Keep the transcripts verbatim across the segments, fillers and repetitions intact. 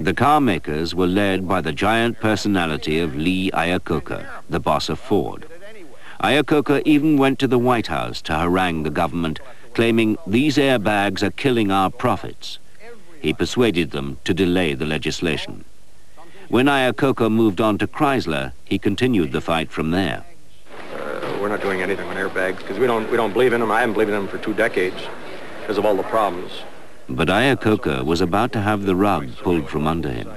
The car makers were led by the giant personality of Lee Iacocca, the boss of Ford. Iacocca even went to the White House to harangue the government, claiming these airbags are killing our profits. He persuaded them to delay the legislation. When Iacocca moved on to Chrysler, he continued the fight from there. Uh, we're not doing anything on airbags because we don't, we don't believe in them. I haven't believed in them for two decades because of all the problems. But Iacocca was about to have the rug pulled from under him.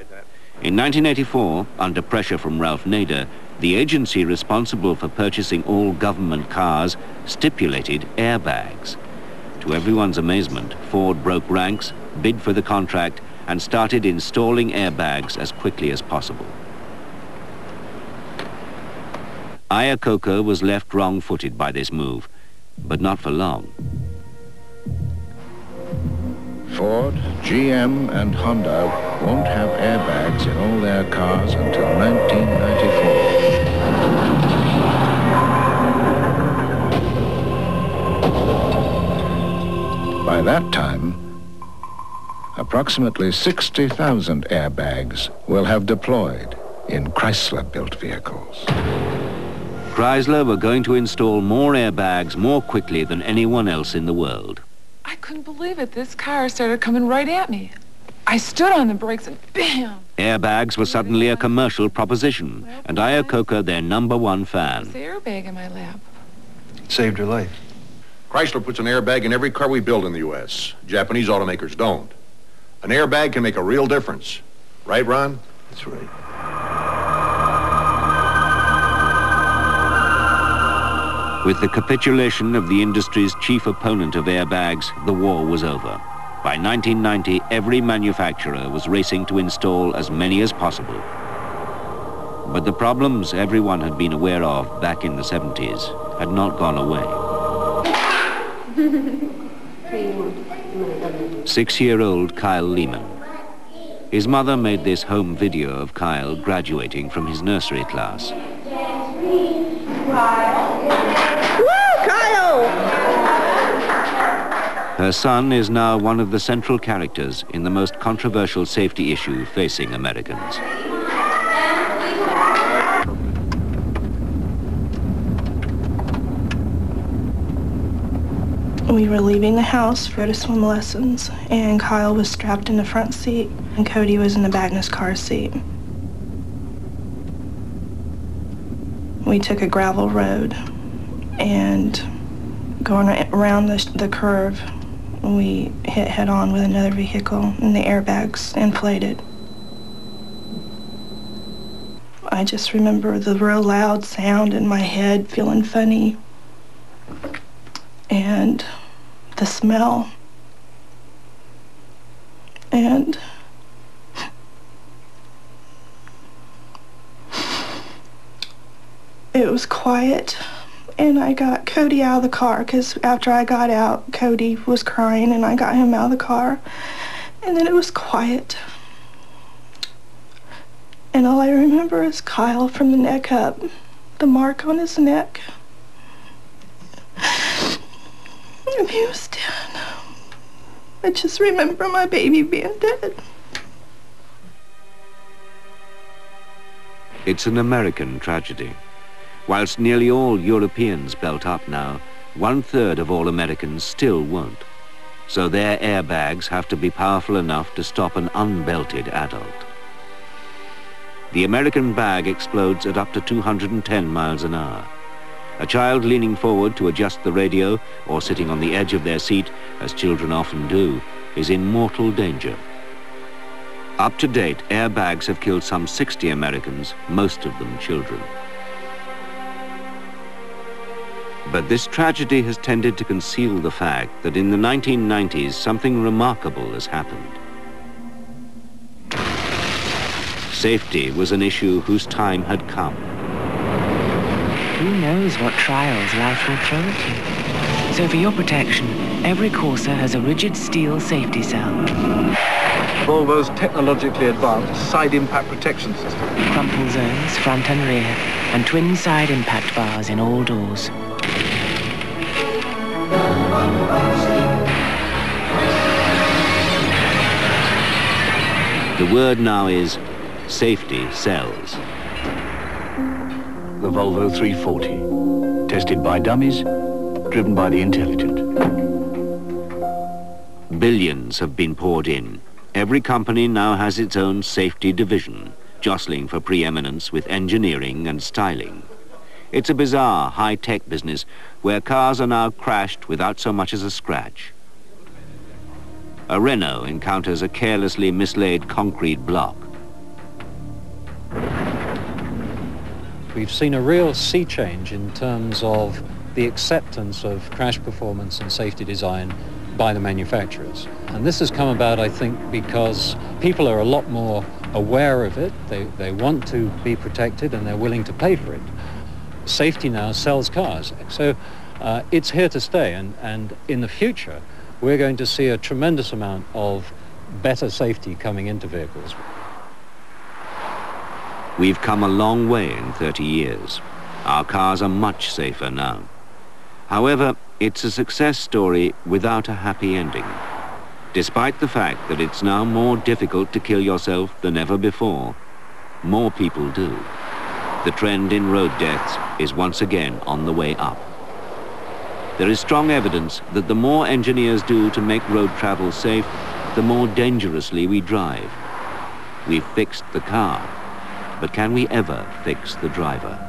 In nineteen eighty-four, under pressure from Ralph Nader, the agency responsible for purchasing all government cars stipulated airbags. To everyone's amazement, Ford broke ranks, bid for the contract, and started installing airbags as quickly as possible. Iacocca was left wrong-footed by this move, but not for long. Ford, G M, and Honda won't have airbags in all their cars until nineteen ninety-four. By that time, approximately sixty thousand airbags will have deployed in Chrysler-built vehicles. Chrysler were going to install more airbags more quickly than anyone else in the world. I couldn't believe it. This car started coming right at me. I stood on the brakes and bam! Airbags were suddenly a commercial proposition, and Iacocca their number one fan. There's the airbag in my lap. It saved her life. Chrysler puts an airbag in every car we build in the U S Japanese automakers don't. An airbag can make a real difference. Right, Ron? That's right. With the capitulation of the industry's chief opponent of airbags, the war was over. By nineteen ninety, every manufacturer was racing to install as many as possible. But the problems everyone had been aware of back in the seventies had not gone away. Six-year-old Kyle Lehman. His mother made this home video of Kyle graduating from his nursery class. Her son is now one of the central characters in the most controversial safety issue facing Americans. We were leaving the house for to swim lessons, and Kyle was strapped in the front seat, and Cody was in the back in his car seat. We took a gravel road, and going around the, the curve, we hit head-on with another vehicle, and the airbags inflated. I just remember the real loud sound in my head, feeling funny, and the smell, and it was quiet. And I got Cody out of the car, because after I got out, Cody was crying, and I got him out of the car. And then it was quiet. And all I remember is Kyle from the neck up, the mark on his neck. And he was dead. I just remember my baby being dead. It's an American tragedy. Whilst nearly all Europeans belt up now, one-third of all Americans still won't. So their airbags have to be powerful enough to stop an unbelted adult. The American bag explodes at up to two hundred ten miles an hour. A child leaning forward to adjust the radio or sitting on the edge of their seat, as children often do, is in mortal danger. Up to date, airbags have killed some sixty Americans, most of them children. But this tragedy has tended to conceal the fact that in the nineteen nineties, something remarkable has happened. Safety was an issue whose time had come. Who knows what trials life will throw at you? So for your protection, every Corsa has a rigid steel safety cell. Volvo's technologically advanced side impact protection system. Crumple zones, front and rear, and twin side impact bars in all doors. The word now is safety sells. The Volvo three forty, tested by dummies, driven by the intelligent. Billions have been poured in. Every company now has its own safety division, jostling for preeminence with engineering and styling. It's a bizarre high-tech business where cars are now crashed without so much as a scratch. A Renault encounters a carelessly mislaid concrete block. We've seen a real sea change in terms of the acceptance of crash performance and safety design by the manufacturers. And this has come about, I think, because people are a lot more aware of it. They, they want to be protected and they're willing to pay for it. Safety now sells cars. So uh, it's here to stay, and, and in the future we're going to see a tremendous amount of better safety coming into vehicles. We've come a long way in thirty years. Our cars are much safer now. However, it's a success story without a happy ending, despite the fact that it's now more difficult to kill yourself than ever before. More people do. The trend in road deaths is once again on the way up. There is strong evidence that the more engineers do to make road travel safe, the more dangerously we drive. We've fixed the car, but can we ever fix the driver?